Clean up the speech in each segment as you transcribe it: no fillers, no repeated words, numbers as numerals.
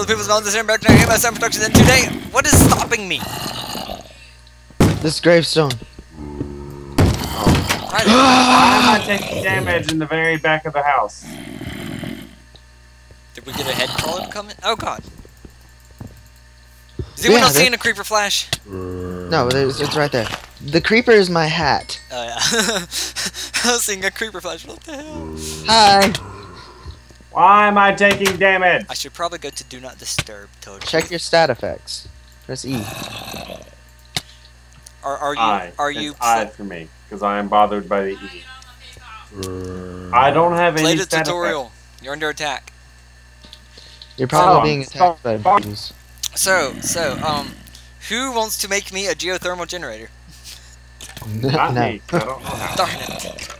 Hello people, this is back to ASM Productions, and today, what is stopping me? This gravestone. I'm not taking damage in the very back of the house. Did we get a head crawler coming? Oh god. Is anyone else seeing a creeper flash? No, it's right there. The creeper is my hat. Oh yeah. I was seeing a creeper flash, what the hell? Hi! Why am I taking damage? I should probably go to do not disturb, Toad. Check your stat effects. Press E. Are you I for me, because I am bothered by the E. I don't have any stat effects. Play the tutorial. Effects. You're under attack. You're probably being attacked by the bees. So, who wants to make me a geothermal generator? Not me. I don't know how. Darn it.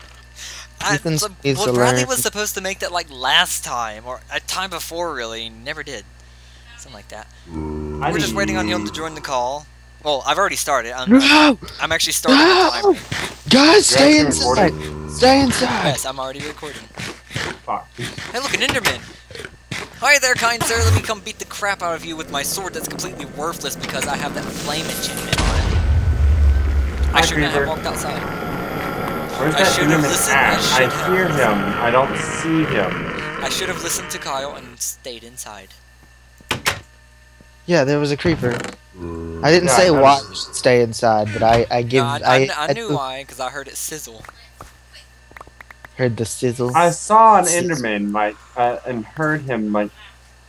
Well, Bradley was supposed to make that like last time, or a time before really, and never did. Something like that. We're just waiting on him to join the call. Well, I've already started. I'm actually starting the timer. Guys, stay inside! Stay inside! Yes, I'm already recording. Fuck. Hey look, an Enderman! Hi there, kind sir, let me come beat the crap out of you with my sword that's completely worthless because I have that flame enchantment on it. I shouldn't have walked outside. Where's that Enderman at? I hear him. I don't see him. I should have listened to Kyle and stayed inside. Yeah, there was a creeper. I didn't say why you should stay inside, but I knew why, because I heard it sizzle. Heard the sizzle. I saw an Enderman, and heard him like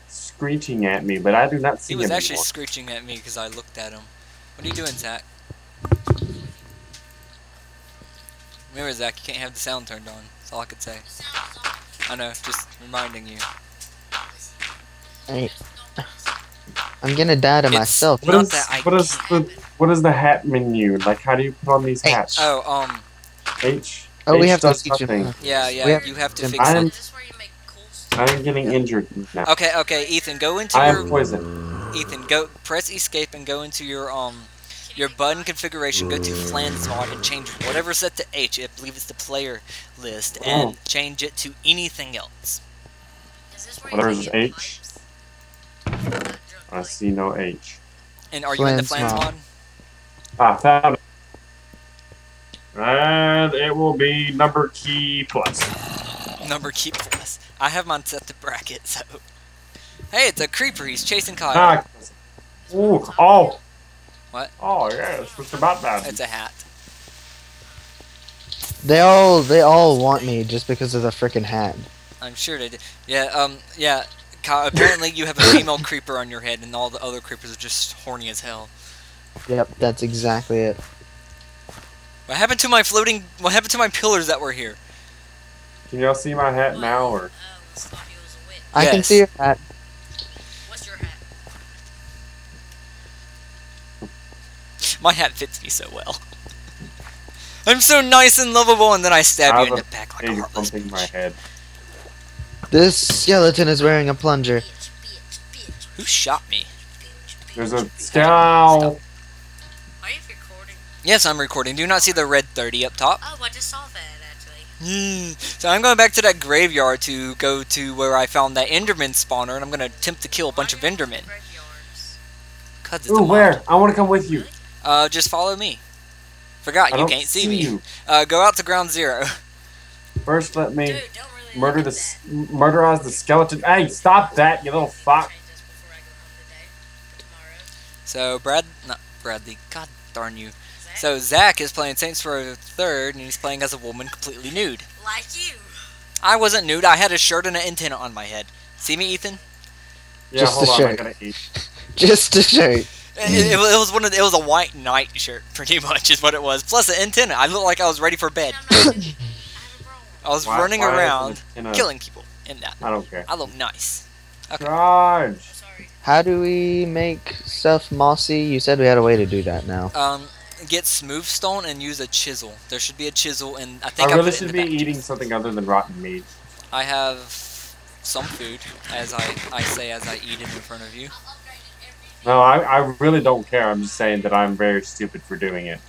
screeching at me, but I do not see him. He was actually screeching at me because I looked at him. What are you doing, Zach? Remember, Zach, you can't have the sound turned on. That's all I could say. I know, just reminding you. I'm gonna die to myself. What is the hat menu? Like, how do you put on these hats? H. Oh, we have to teach him. Yeah, you have to fix it. I'm getting injured now. Okay, Ethan, go into your... I am poisoned. Ethan, go press escape and go into your button configuration, go to Flans Mod and change whatever set to H, I believe it's the player list, and change it to anything else. Whatever's H? I see no H. And are you in the Flans Mod? I found it. And it will be number key plus. Number key plus. I have mine set to bracket, so... Hey, it's a creeper, he's chasing Kyle. Oh! What? Oh yeah, it's just about that. It's a hat. They all want me just because of the frickin' hat. I'm sure they do. Yeah. Kyle, apparently you have a female creeper on your head, and all the other creepers are just horny as hell. Yep, that's exactly it. What happened to my floating? What happened to my pillars that were here? Can y'all see my hat now, or? I can see your hat. My hat fits me so well. I'm so nice and lovable, and then I stab you in the back like a heartless bitch. My head. This skeleton is wearing a plunger. Who shot me? There's a scowl. Are you recording? Yes, I'm recording. Do you not see the red 30 up top? Oh, I just saw that, actually. So I'm going back to that graveyard to go to where I found that Enderman spawner, and I'm going to attempt to kill a bunch of Endermen. Ooh, where? I want to come with you. Just follow me. Forgot, you can't see me. Go out to ground zero. First, let me murderize the skeleton. Hey, stop that, you little fuck. So, not Bradley, god darn you. So, Zach is playing Saints Row the Third, and he's playing as a woman completely nude. Like you. I wasn't nude, I had a shirt and an antenna on my head. See me, Ethan? Yeah, just hold on, I gotta eat. Just a shirt. It was a white night shirt, pretty much, is what it was. Plus an antenna. I looked like I was ready for bed. I was running around, killing people, and that. I don't care. I look nice. Okay. How do we make stuff mossy? You said we had a way to do that now. Get smooth stone and use a chisel. There should be a chisel, and I think I really should be eating something other than rotten meat. I have some food, as I say as I eat it in front of you. No, I really don't care. I'm just saying that I'm very stupid for doing it.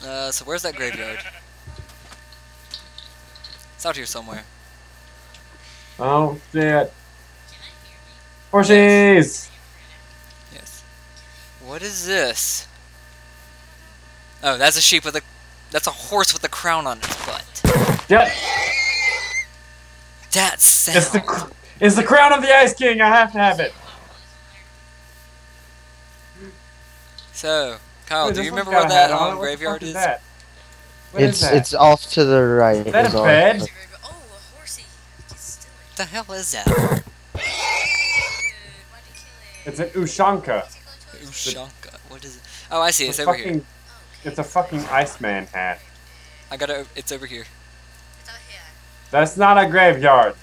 So where's that graveyard? It's out here somewhere. Oh, shit. Horses! Yes. What is this? Oh, that's a sheep with a... That's a horse with a crown on its butt. Yep. That sound... It's the crown of the Ice King! I have to have it! So, Kyle, wait, do you remember where that graveyard is? That? What is that? It's off to the right. Is that a bed? Oh, a horsey. What the hell is that? It's an Ushanka. Ushanka? What is it? Oh, I see. It's over here. It's a fucking Iceman hat. I gotta... It's over here. It's out here. That's not a graveyard.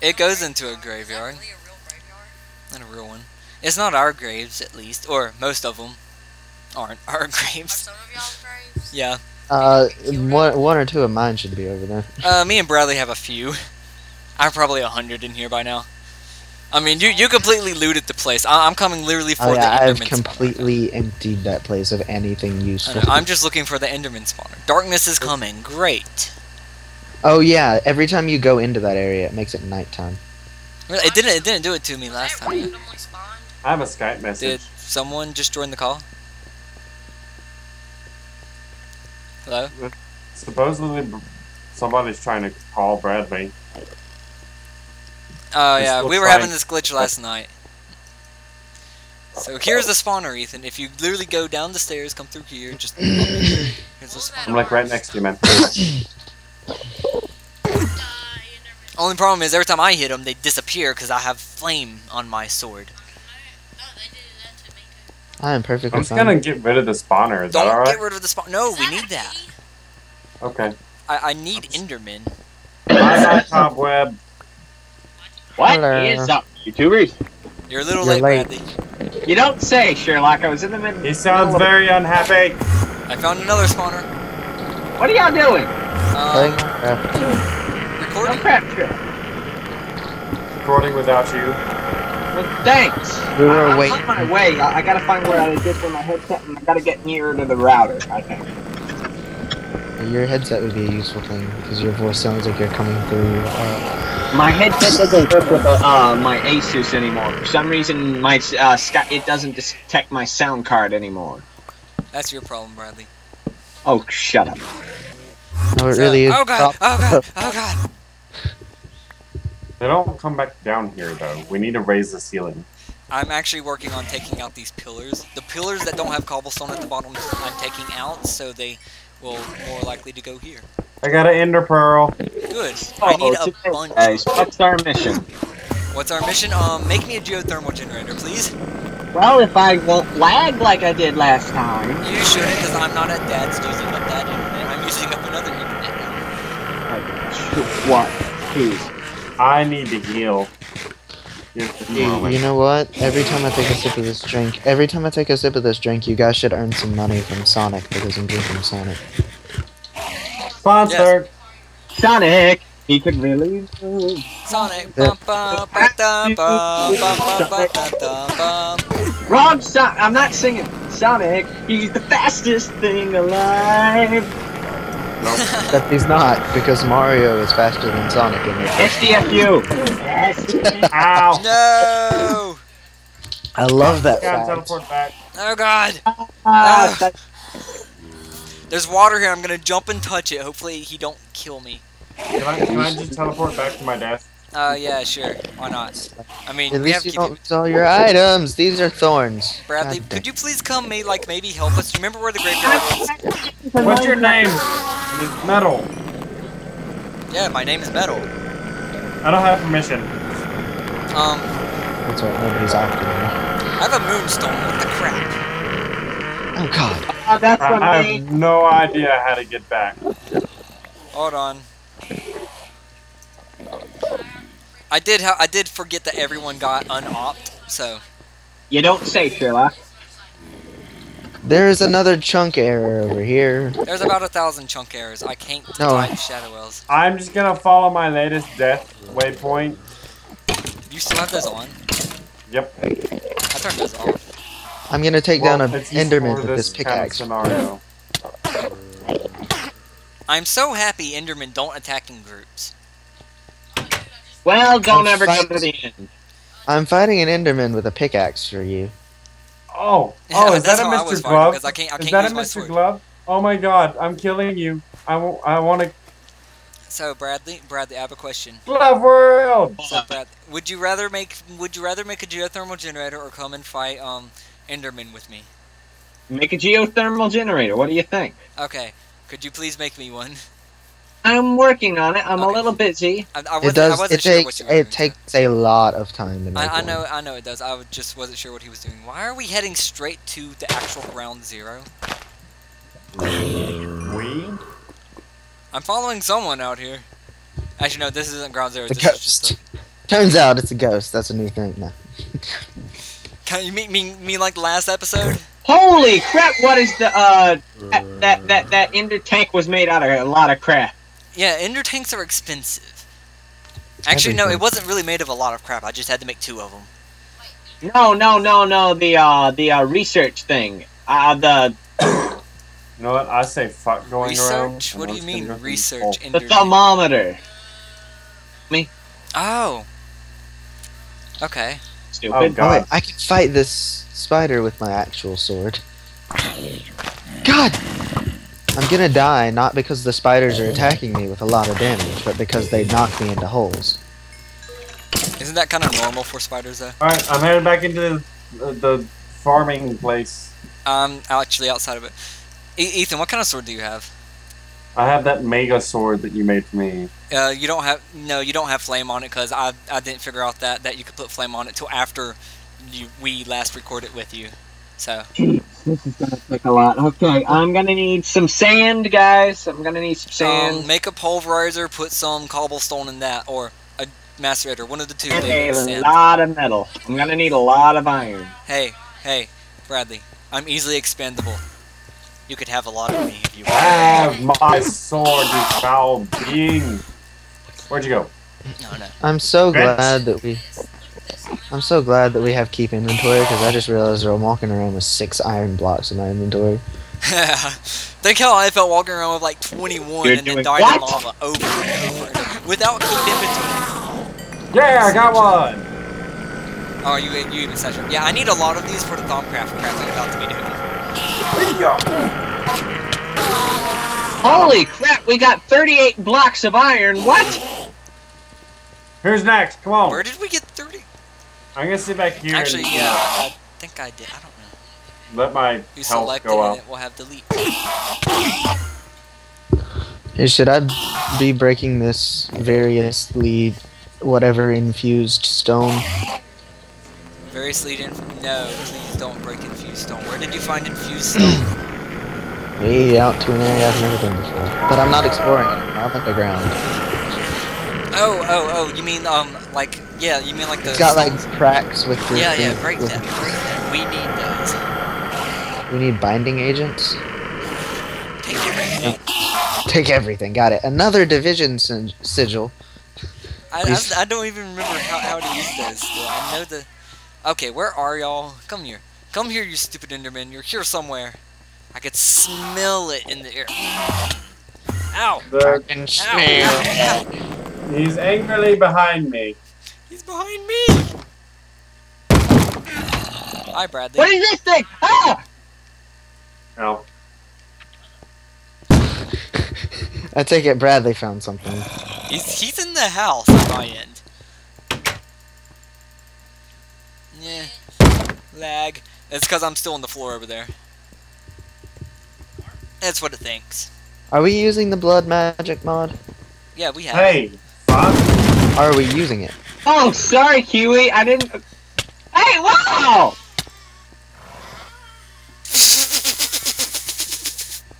It goes into a graveyard. Not really a real graveyard. Not a real one. It's not our graves, at least. Or most of them aren't our graves. Some of y'all's graves? Yeah. One or two of mine should be over there. Me and Bradley have a few. I have probably 100 in here by now. I mean, you completely looted the place. I'm coming literally for the Enderman spawner. I've completely emptied that place of anything useful. I'm just looking for the Enderman spawner. Darkness is coming. Great. Oh yeah, every time you go into that area, it makes it nighttime. It didn't do it to me last time. I have a Skype message. Did someone just join the call? Hello? Supposedly, somebody's trying to call Bradley. Oh yeah, we were having this glitch last night. So here's the spawner, Ethan. If you literally go down the stairs, come through here, just... here's the spawner. I'm like right next to you, man. Only problem is, every time I hit them, they disappear because I have flame on my sword. I am perfectly fine. I'm just gonna get rid of the spawner. Is that alright? Don't get rid of the spawner. No, we need that. Okay. I need Enderman. Buy my cobweb. What is up, YouTubers? You're a little late, Bradley. You don't say, Sherlock. I was in the middle. He sounds very unhappy. I found another spawner. What are y'all doing? Recording. Recording without you. Well, thanks. We were waiting. I'm on my way. I gotta find where I get for my headset, and I gotta get nearer to the router, I think. Your headset would be a useful thing, because your voice sounds like you're coming through. My headset doesn't work with my Asus anymore. For some reason, my it doesn't detect my sound card anymore. That's your problem, Bradley. Oh, shut up. No, it really is. Oh god! Oh god! Oh god! They don't come back down here, though. We need to raise the ceiling. I'm actually working on taking out these pillars. The pillars that don't have cobblestone at the bottom, I'm taking out, so they... Well, more likely to go here. I got an ender pearl. Good. I need a bunch. What's our mission? What's our mission? Make me a geothermal generator, please. Well, if I won't lag like I did last time. You shouldn't, because I'm not at dad's using up that internet. I'm using up another internet now. What? Please. I need to heal. You know what? Every time I take a sip of this drink, you guys should earn some money from Sonic because I'm drinking Sonic. Sponsor! Yes. Sonic! He could really... Sonic! Wrong Sonic! I'm not singing Sonic! He's the fastest thing alive! That he's not, because Mario is faster than Sonic in this. SDFU! Ow! No! I love that. Teleport back. Oh god! There's water here, I'm gonna jump and touch it. Hopefully he don't kill me. Can I just teleport back to my desk? Yeah, sure. Why not? I mean, at least you don't sell your items. These are thorns. Bradley, could you please come, maybe help us? Remember where the graveyard was? What's your name? It's Metal. Yeah, my name is Metal. I don't have permission. That's right. Nobody's after me. I have a moonstone. What the crap? Oh god. Oh, that's what I have no idea how to get back. Hold on. I did forget that everyone got unopt, so... You don't say, Sherlock. There's another chunk error over here. There's about 1,000 chunk errors. I can't type Shadow Wells. I'm just gonna follow my latest death waypoint. You still have those on? Yep. I turned those off. I'm gonna take down an Enderman with this pickaxe. Scenario. I'm so happy Endermen don't attack in groups. Well, don't ever come to the end. I'm fighting an Enderman with a pickaxe for you. Oh, oh, is that a Mr. Glove? Is that a Mr. Glove? Oh my God, I'm killing you. I want to. So Bradley, I have a question. Glove world. So Bradley, would you rather make a geothermal generator or come and fight Enderman with me? Make a geothermal generator. What do you think? Okay, could you please make me one? I'm working on it. I'm a little busy. It takes a lot of time to make I know it does. I just wasn't sure what he was doing. Why are we heading straight to the actual ground zero? I'm following someone out here. Actually, no, this isn't ground zero. This is just a... Turns out it's a ghost. That's a new thing now. Can you mean like last episode? Holy crap! What is the that Ender tank was made out of a lot of crap. Yeah, Ender tanks are expensive. Actually, no, it wasn't really made of a lot of crap. I just had to make 2 of them. No. The research thing. The. You know what? I say fuck going around. Research? What do you mean research? The thermometer. Me. Oh. Okay. Stupid. Oh, God. I can fight this spider with my actual sword. God. I'm gonna die, not because the spiders are attacking me with a lot of damage, but because they knock me into holes. Isn't that kind of normal for spiders, though? Alright, I'm headed back into the farming place. Actually outside of it. Ethan, what kind of sword do you have? I have that mega sword that you made for me. You don't have... No, you don't have flame on it, because I didn't figure out that you could put flame on it till after we last recorded with you. So... Jeez, this is gonna take a lot. Okay, I'm gonna need some sand, guys. I'm gonna need some sand. Make a pulverizer, put some cobblestone in that, or a macerator. One of the two. And a lot of metal. I'm gonna need a lot of iron. Hey, Bradley. I'm easily expendable. You could have a lot of me if you want. Have my sword, you foul being. Where'd you go? No. I'm so glad that we have keep inventory, because I just realized I'm walking around with 6 iron blocks in my inventory. Think how I felt walking around with like 21 and then died in lava over and over without keep inventory. Yeah, I got one. Oh, you even said it. Yeah, I need a lot of these for the Thaumcraft crafts I'm about to be doing. Holy crap, we got 38 blocks of iron. What? Who's next? Come on. Where did we get 30? I'm gonna sit back here. Actually, and... yeah, I think I did. I don't know. Let my you health go up. We'll have delete. Hey, should I be breaking this variously whatever infused stone? No, please don't break infused stone. Where did you find infused stone? Way out to an area I've never been before. But I'm not exploring it. I'm underground. Oh, you mean, like the... It's got, like, cracks with... Yeah, break that. We need those. We need binding agents? Take everything. Take everything, got it. Another division sigil. I don't even remember how to use those still. I know the... Okay, where are y'all? Come here. Come here, you stupid Enderman. You're here somewhere. I could smell it in the air. Ow! Ow. Ow. He's angrily behind me. He's behind me! Hi, Bradley. What is this thing? Ah! Ow. I take it Bradley found something. He's in the house on my end. Yeah, lag. It's because I'm still on the floor over there. That's what it thinks. Are we using the blood magic mod? Yeah, we have. Hey, Bob. Are we using it? Oh, sorry, Kiwi. I didn't. Hey, wow!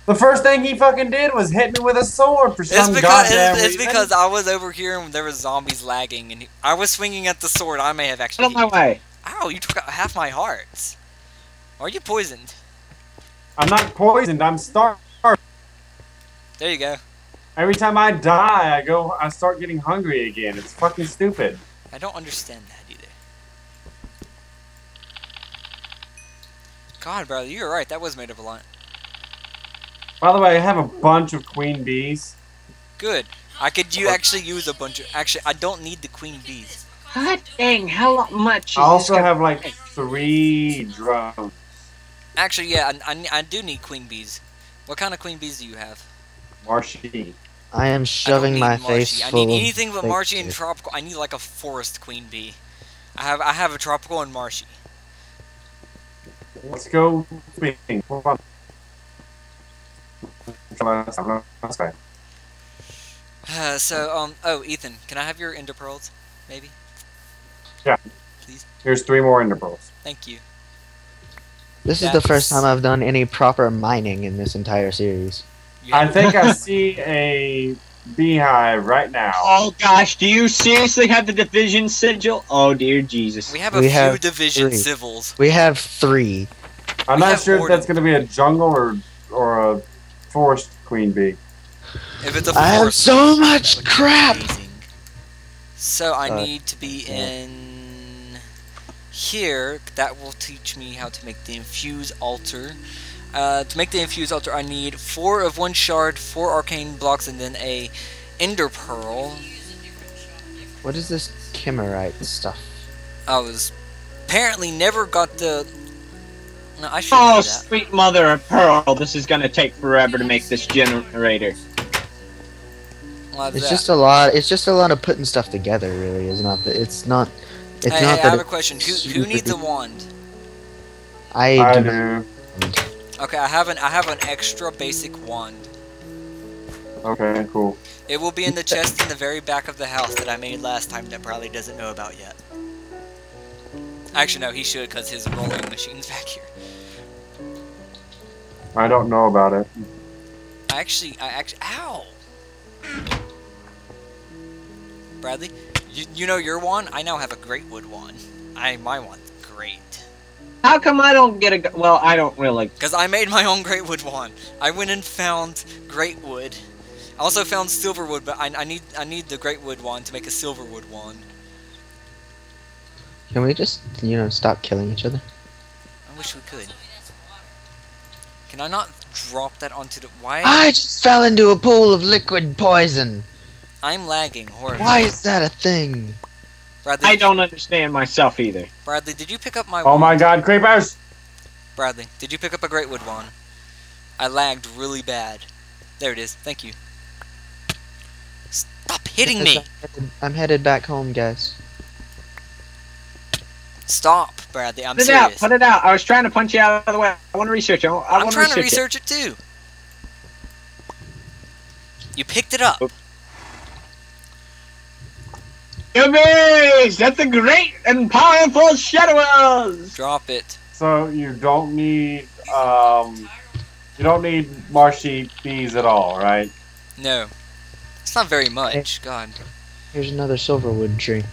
The first thing he fucking did was hit me with a sword for some goddamn reason. It's because I was over here and there were zombies lagging, and I was swinging at the sword. I may have actually. Out of my way. Ow, you took out half my hearts. Are you poisoned? I'm not poisoned, I'm starved. There you go. Every time I die, I start getting hungry again. It's fucking stupid. I don't understand that either. God, brother, you're right. That was made of a lot. By the way, I have a bunch of queen bees. Good. I could actually use a bunch of... Actually, I don't need the queen bees. God dang, how much? I also have like 3 drones. Actually, yeah, I do need queen bees. What kind of queen bees do you have? Marshy. I am shoving my face full. I need anything but marshy and tropical. I need like a forest queen bee. I have a tropical and marshy. Let's go. Oh, Ethan, can I have your ender pearls, maybe? Yeah. Please. Here's 3 more ender pearls. Thank you. This is the first time I've done any proper mining in this entire series. Yeah. I think I see a beehive right now. Oh gosh, do you seriously have the division sigil? Oh dear Jesus. We have a few division civils. We have 3. I'm not sure if that's going to be a jungle or a forest queen bee. If it's a forest, I have so much crap! So I need to be in here. That will teach me how to make the infused altar. To make the infused altar, I need 4 of 1 shard, 4 arcane blocks, and then a ender pearl. What is this kimmerite stuff? I was apparently never got the. No, I should. Oh, sweet mother of pearl! This is gonna take forever to make this generator. It's just a lot. It's just a lot of putting stuff together, really, is not. Hey, I have a question. Who needs a wand? I do. Okay, I have an extra basic wand. Okay, cool. It will be in the chest in the very back of the house that I made last time that probably doesn't know about yet. Actually, no, he should, because his rolling machine's back here. I don't know about it. I actually, ow! Bradley, you know your wand? I now have a Greatwood wand. My wand's great. How come I don't get a... Well, I don't really... Because I made my own Greatwood wand. I went and found Greatwood. I also found Silverwood, but I need the Greatwood wand to make a Silverwood wand. Can we just, you know, stop killing each other? I wish we could. Can I not drop that onto the... Why? I just fell into a pool of liquid poison. I'm lagging horribly. Why is that a thing? Bradley, I don't understand myself either. Bradley, did you pick up my wand? Oh my god, creepers! Bradley, did you pick up a Greatwood wand? I lagged really bad. There it is. Thank you. Stop hitting me! I'm headed back home, guys. Stop, Bradley. I'm serious. Put it out. Put it out. I was trying to punch you out of the way. I want to research it. I'm trying to research it too. You picked it up. Oops. That's the great and powerful shadows. Drop it. So you don't need marshy bees at all, right? No, it's not very much. God. Here's another silverwood tree.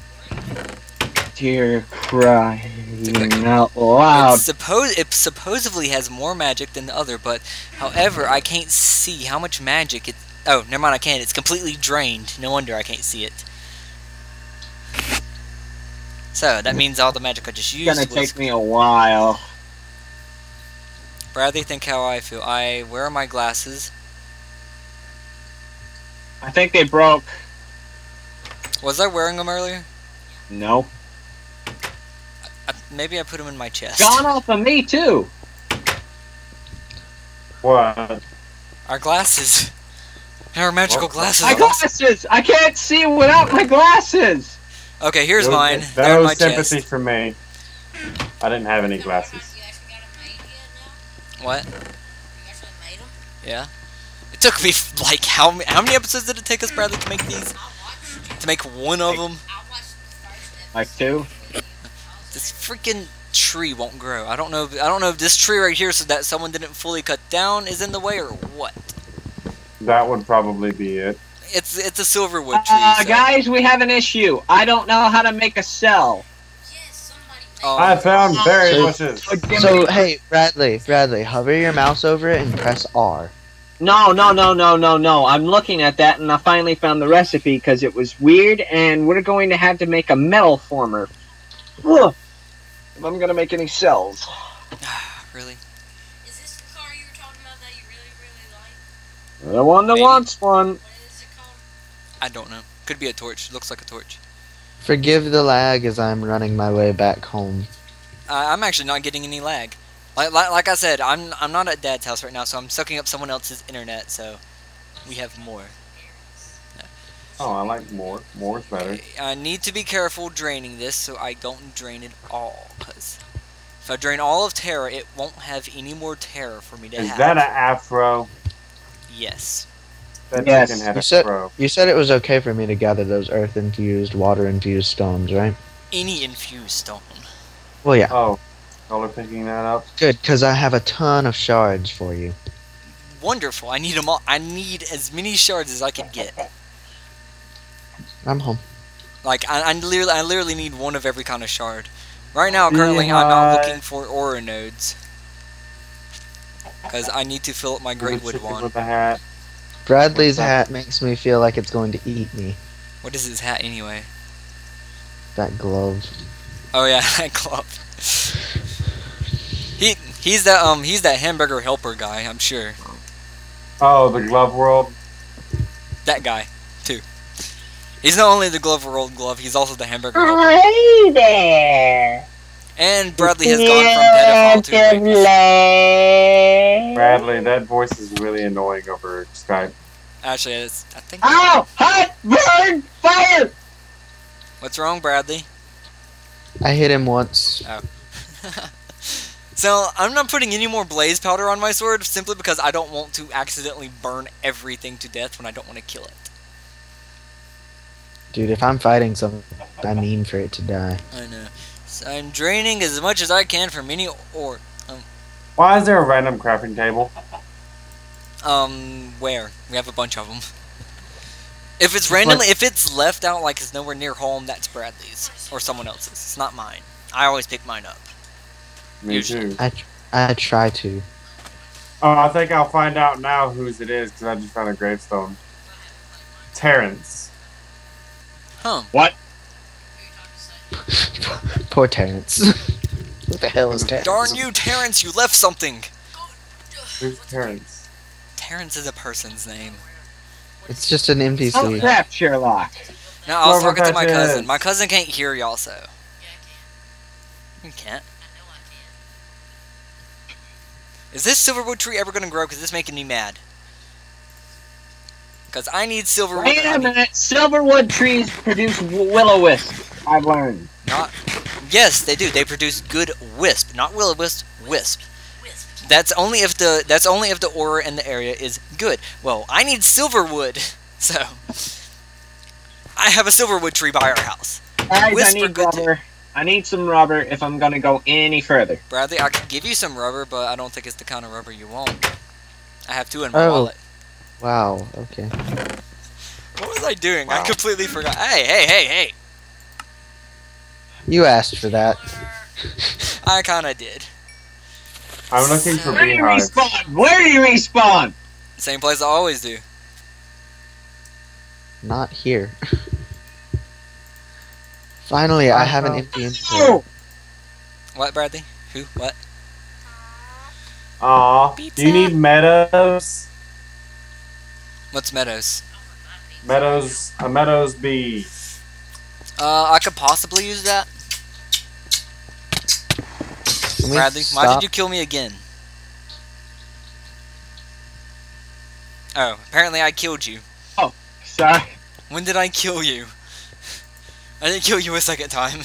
Dear crying out loud. It supposedly has more magic than the other, but however, I can't see how much magic it. Oh, never mind. I can't. It's completely drained. No wonder I can't see it. So that means all the magic I just used. It's gonna take me a while. Bradley, think how I feel. Where are my glasses? I think they broke. Was I wearing them earlier? No. Maybe I put them in my chest. Gone off of me too. What? Our glasses. Our magical glasses. My glasses. I can't see without my glasses. Okay, here's mine. That was sympathy for me. I didn't have any glasses. What? Yeah. It took me like how many episodes did it take us, Bradley, to make these? To make one of them. Like 2. This freaking tree won't grow. I don't know if this tree right here, so that someone didn't fully cut down, is in the way or what. That would probably be it. It's a silverwood tree. So. Guys, we have an issue. I don't know how to make a cell. I found berry bushes. So hey, Bradley, hover your mouse over it and press R. No. I'm looking at that, and I finally found the recipe because it was weird, and we're going to have to make a metal former. Ugh. If I'm gonna make any cells. Really? Is this the car you were talking about that you really, really like? The one that wants one. What is it called? I don't know. Could be a torch. Looks like a torch. Forgive the lag as I'm running my way back home. I'm actually not getting any lag. Like I said, I'm not at Dad's house right now, so I'm soaking up someone else's internet, so we have more. No. Oh, I like more. More is better. I need to be careful draining this so I don't drain it all, because if I drain all of Terra, it won't have any more Terra for me to have. Is that an afro? Yes. That yes. You said it was okay for me to gather those earth-infused, water-infused stones, right? Any infused stone. Well, yeah. Oh, y'all are picking that up? Good, because I have a ton of shards for you. Wonderful. I need them all. I need as many shards as I can get. I'm home. Like, I literally need one of every kind of shard. Right now, currently, I'm not looking for aura nodes. Because I need to fill up my Greatwood wand. With the hat. Bradley's hat makes me feel like it's going to eat me. What is his hat anyway? That glove. Oh yeah, that glove. He's that hamburger helper guy, I'm sure. Oh, the glove world. That guy too. He's not only the glove world glove, he's also the hamburger helper. Hey there. And Bradley has gone from pedophile to rapist. Bradley, that voice is really annoying over Skype. Actually, it's, I think... Oh! Hot! Burn! Fire! What's wrong, Bradley? I hit him once. Oh. So, I'm not putting any more blaze powder on my sword, simply because I don't want to accidentally burn everything to death when I don't want to kill it. Dude, if I'm fighting something, I mean for it to die. I know. So I'm draining as much as I can from any ore. Why is there a random crafting table? Where? We have a bunch of them. If it's random, if it's left out like it's nowhere near home, that's Bradley's. Or someone else's. It's not mine. I always pick mine up. Me too. I try to. Oh, I think I'll find out now whose it is, because I just found a gravestone. Terrence. Huh. What? Poor Terrence. What the hell is Terrence? Darn you, Terrence! You left something. Who's Terrence? Terrence is a person's name. It's just an NPC. Oh crap, Sherlock! No, I was talking to my cousin. My cousin can't hear y'all, so. Yeah, I can. You can't. I know I can. Is this silverwood tree ever gonna grow? Because it's making me mad. Because I need silverwood. Wait a minute! Silverwood trees produce Will O Wisp. I've learned. Not. Yes, they do. They produce good wisp, not Will O Wisp. Wisp. That's only if the aura in the area is good. Well, I need silverwood, so I have a silverwood tree by our house. Guys, I need rubber. I need some rubber if I'm gonna go any further. Bradley, I could give you some rubber, but I don't think it's the kind of rubber you want. I have two in my wallet. Wow. Okay. What was I doing? Wow. I completely forgot. Hey, hey, hey, hey! You asked for that. I kinda did. I'm looking for beehives. Where do you respawn? Same place I always do. Not here. Finally, I have an empty inventory. What, Bradley? Who? What? Aw. Do you need meadows? What's meadows? Meadows. A meadows bee. I could possibly use that. Bradley, why did you kill me again? Oh, apparently I killed you. Oh, sorry. When did I kill you? I didn't kill you a second time.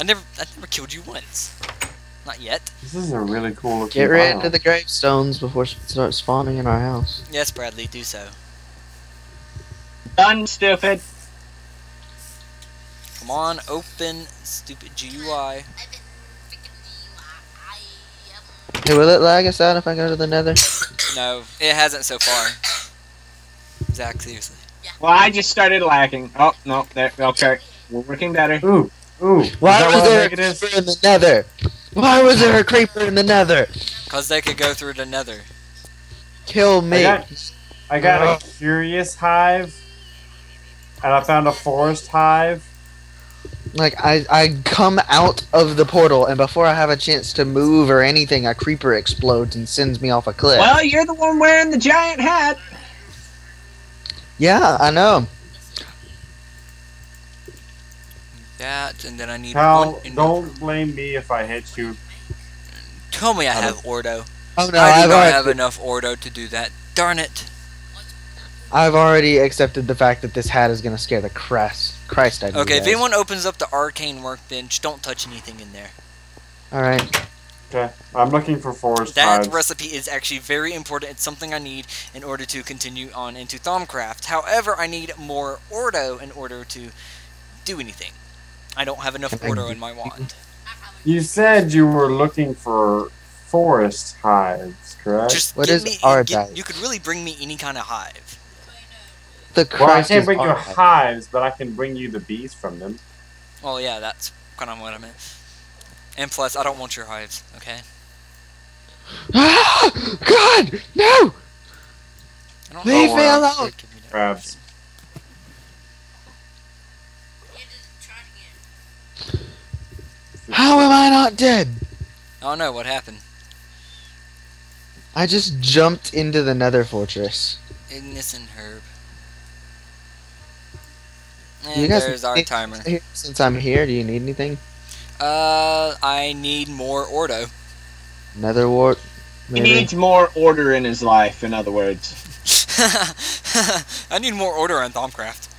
I never killed you once. Not yet. This is a really cool looking Get rid of the gravestones before it starts spawning in our house. Yes, Bradley, do so. Done, stupid. Come on, open, stupid GUI. Hey, will it lag us out if I go to the Nether? No, it hasn't so far. Zach, seriously. Well, I just started lagging. Oh, no, there, okay. We're working better. Ooh, ooh. Why was there a creeper in the Nether? Why was there a creeper in the Nether? Because they could go through the Nether. Kill me. I got a curious hive, and I found a forest hive. Like, I come out of the portal, and before I have a chance to move or anything, a creeper explodes and sends me off a cliff. Well, you're the one wearing the giant hat! Yeah, I know. that, and then I need Hal, one. Don't blame me if I hit you. Tell me I have Ordo. Oh no, I don't have enough Ordo to do that. Darn it! I've already accepted the fact that this hat is going to scare the Christ out of you guys. Okay, if anyone opens up the arcane workbench, don't touch anything in there. Alright. Okay, I'm looking for forest that vibes. Recipe is actually very important. It's something I need in order to continue on into Thaumcraft. However, I need more Ordo in order to do anything. I don't have enough Ordo in my wand. You said you were looking for forest hives, correct? Just what is archive? You could really bring me any kind of hive. Well, I can't bring you hives, but I can bring you the bees from them. Well, yeah, that's kind of what I meant. And plus, I don't want your hives, okay? Ah! God! No! Leave me alone! Crabs. How am I not dead? Oh no, what happened? I just jumped into the Nether Fortress. Ignis and Herb. And there's our timer. Since I'm here, do you need anything? I need more Ordo. Nether wart. He needs more order in his life, in other words. I need more order on Thaumcraft.